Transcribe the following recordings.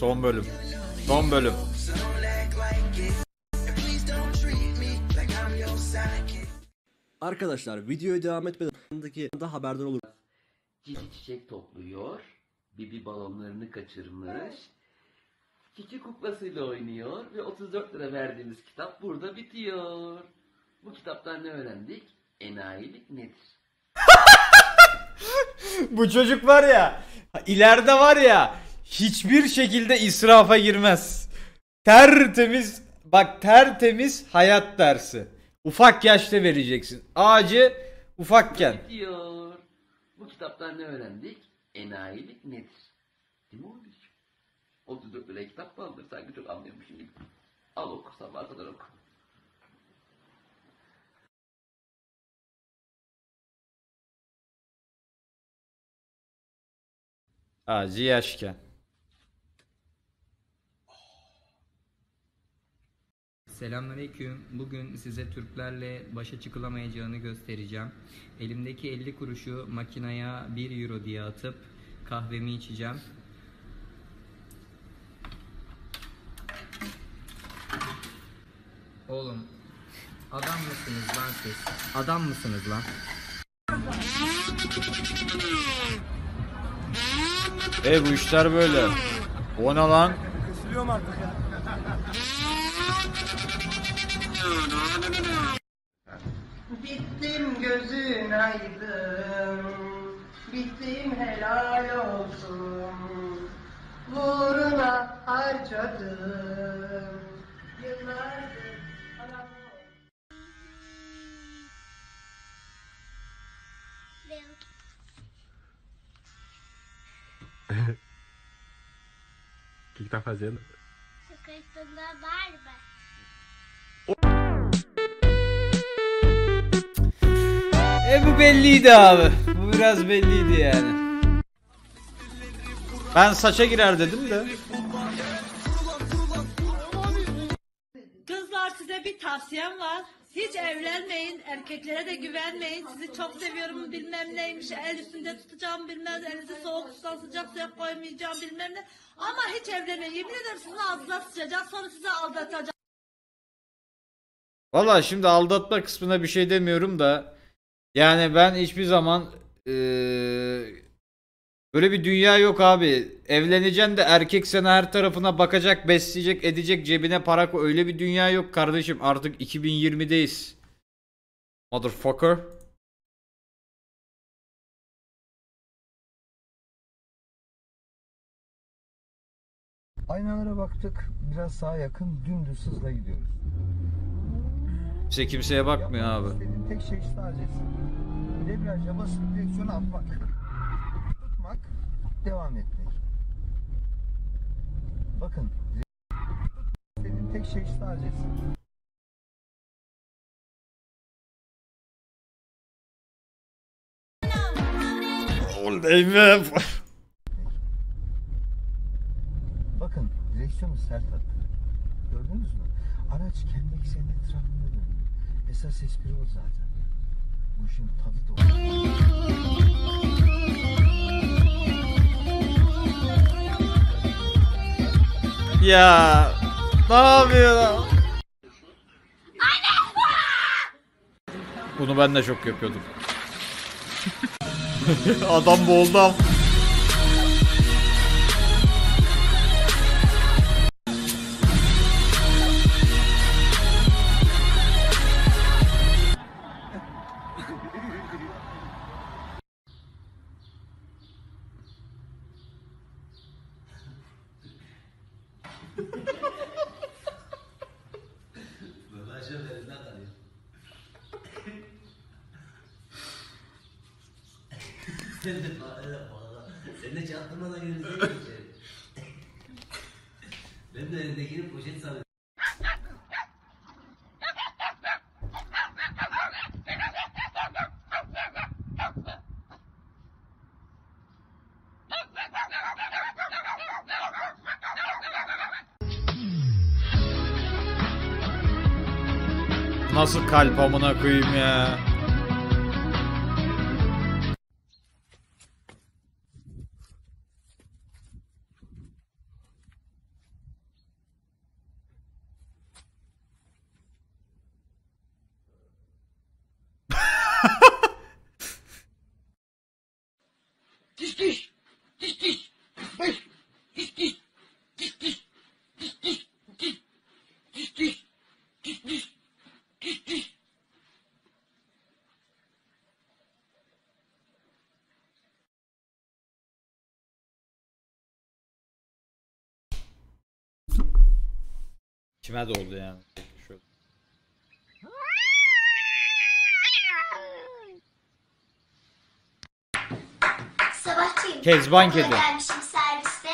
Son bölüm. Son bölüm. Arkadaşlar videoya devam etmeden haberdar olur. Cici çiçek topluyor. Bibi balonlarını kaçırmış. Cici kuklasıyla oynuyor ve 34 lira verdiğimiz kitap burada bitiyor. Bu kitaptan ne öğrendik? Enayilik nedir? Bu çocuk var ya, ileride var ya, hiçbir şekilde israfa girmez. Tertemiz, bak tertemiz hayat dersi. Ufak yaşta vereceksin. Ağacı ufakken. Bitiyor. Bu kitaptan ne öğrendik? Enayilik nedir? Değil mi oğlum? 34 liraya kitap mı aldır? Sanki çok anlıyormuşum gibi. Al oku, sabaha kadar oku. Ağacı yaşken. Selamünaleyküm. Bugün size Türklerle başa çıkılamayacağını göstereceğim. Elimdeki 50 kuruşu makinaya 1 euro diye atıp kahvemi içeceğim. Oğlum, adam mısınız lan siz? Adam mısınız lan? Bu işler böyle. O ne lan? Kesiliyorum artık ya. Bittim gözün aydın, bittim helal olsun. Uğruna harcadım yıllardır. O que tá fazendo? Tô cortando a barba. Bu belliydi abi. Bu biraz belliydi yani. Ben saça girer dedim de. Kızlar, size bir tavsiyem var. Hiç evlenmeyin, erkeklere de güvenmeyin. Sizi çok seviyorum bilmem neymiş, el üstünde tutacağım bilmem, elinizi soğuk sudan sıcak suya koymayacağım bilmem ne. Ama hiç evlenmeyin, yemin ederim sizi ağzına sıçacak, sonra sizi aldatacak. Valla şimdi aldatma kısmına bir şey demiyorum da, yani ben hiçbir zaman böyle bir dünya yok abi. Evleneceksin de erkek sana her tarafına bakacak, besleyecek, edecek, cebine para koy. Öyle bir dünya yok kardeşim. Artık 2020'deyiz. Motherfucker. Aynalara baktık. Biraz sağa yakın dümdüz hızla gidiyoruz. Kimse kimseye bakmıyor abi. Senin tek şey sadece debriyaja basıp direksiyonu atmak. Tutmak, devam etmek. Bakın, senin tek şey sadece. Bakın, direksiyonu sert attı. Gördünüz mü? Araç kendi ekseninin etrafında dönüyor. Esas espri o zaten. Bu işin tadı da olur. Ya, ne yapıyor lan? Bunu ben de çok yapıyordum. Adam boğuldu. Seninle çarptırmadan yürüdüğünü geçerim. Ben de elindekini poşet sanıyorum. Nasıl kalp amına koyayım ya? İçime doldu yani. Şöyle. Sabahçıyım. Kezban kedi. Gelmişim serviste.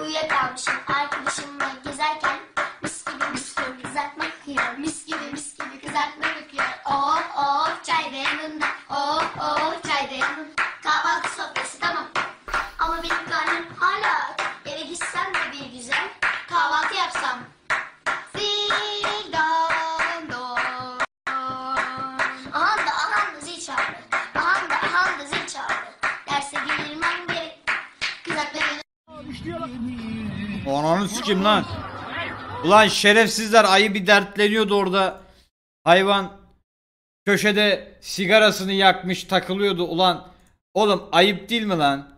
Uyuyakalmışım. Arkadaşımla gezerken mis gibi kızartma akıyor. Mis gibi kızartma akıyor. Oh çay da yanında. Oh çay da yanında. Kahvaltı sofrası tamam. Ama benim karnım hala. Eve gitsem de bir güzel kahvaltı yapsam. Ananı sikeyim lan. Ulan şerefsizler, ayı bir dertleniyordu orada. Hayvan köşede sigarasını yakmış takılıyordu. Ulan oğlum ayıp değil mi lan?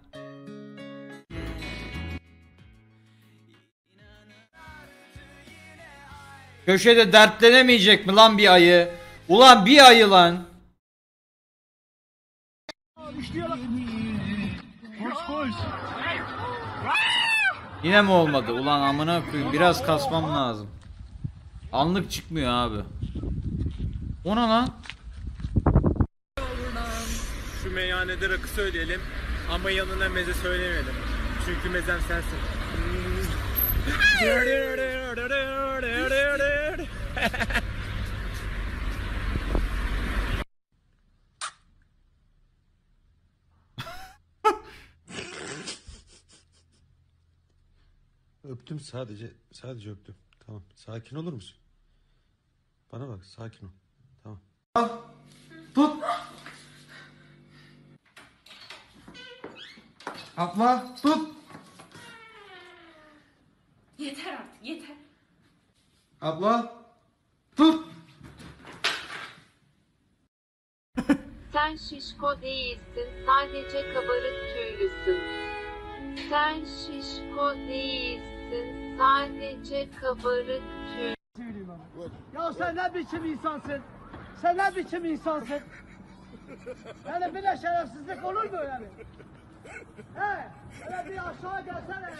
Köşede dertlenemeyecek mi lan bir ayı? Ulan bir ayı lan. Yine mi olmadı? Ulan amına koyayım, biraz kasmam lazım. Anlık çıkmıyor abi. Ona lan. Şu meyhanede rakı söyleyelim ama yanına meze söylemeyelim. Çünkü mezen sensin. Öptüm, sadece öptüm. Tamam, sakin olur musun? Bana bak, sakin ol. Tamam. Al, tut. Atla, tut. Yeter artık, yeter. Abla, tut. Sen şişko değilsin, sadece kabarık tüylüsün. Sen şişko değilsin, sadece kabarık tüylüsün. Ya sen ne biçim insansın? Sen ne biçim insansın? Yani böyle şerefsizlik olur mu yani? He, öyle bir aşağı gelsene ya.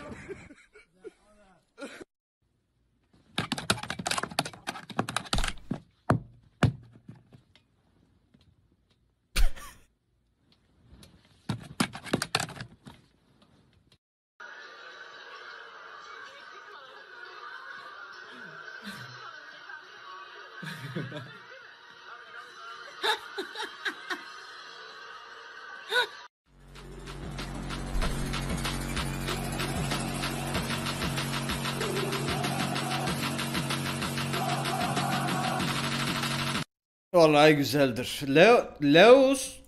Vallahi güzeldir. Leos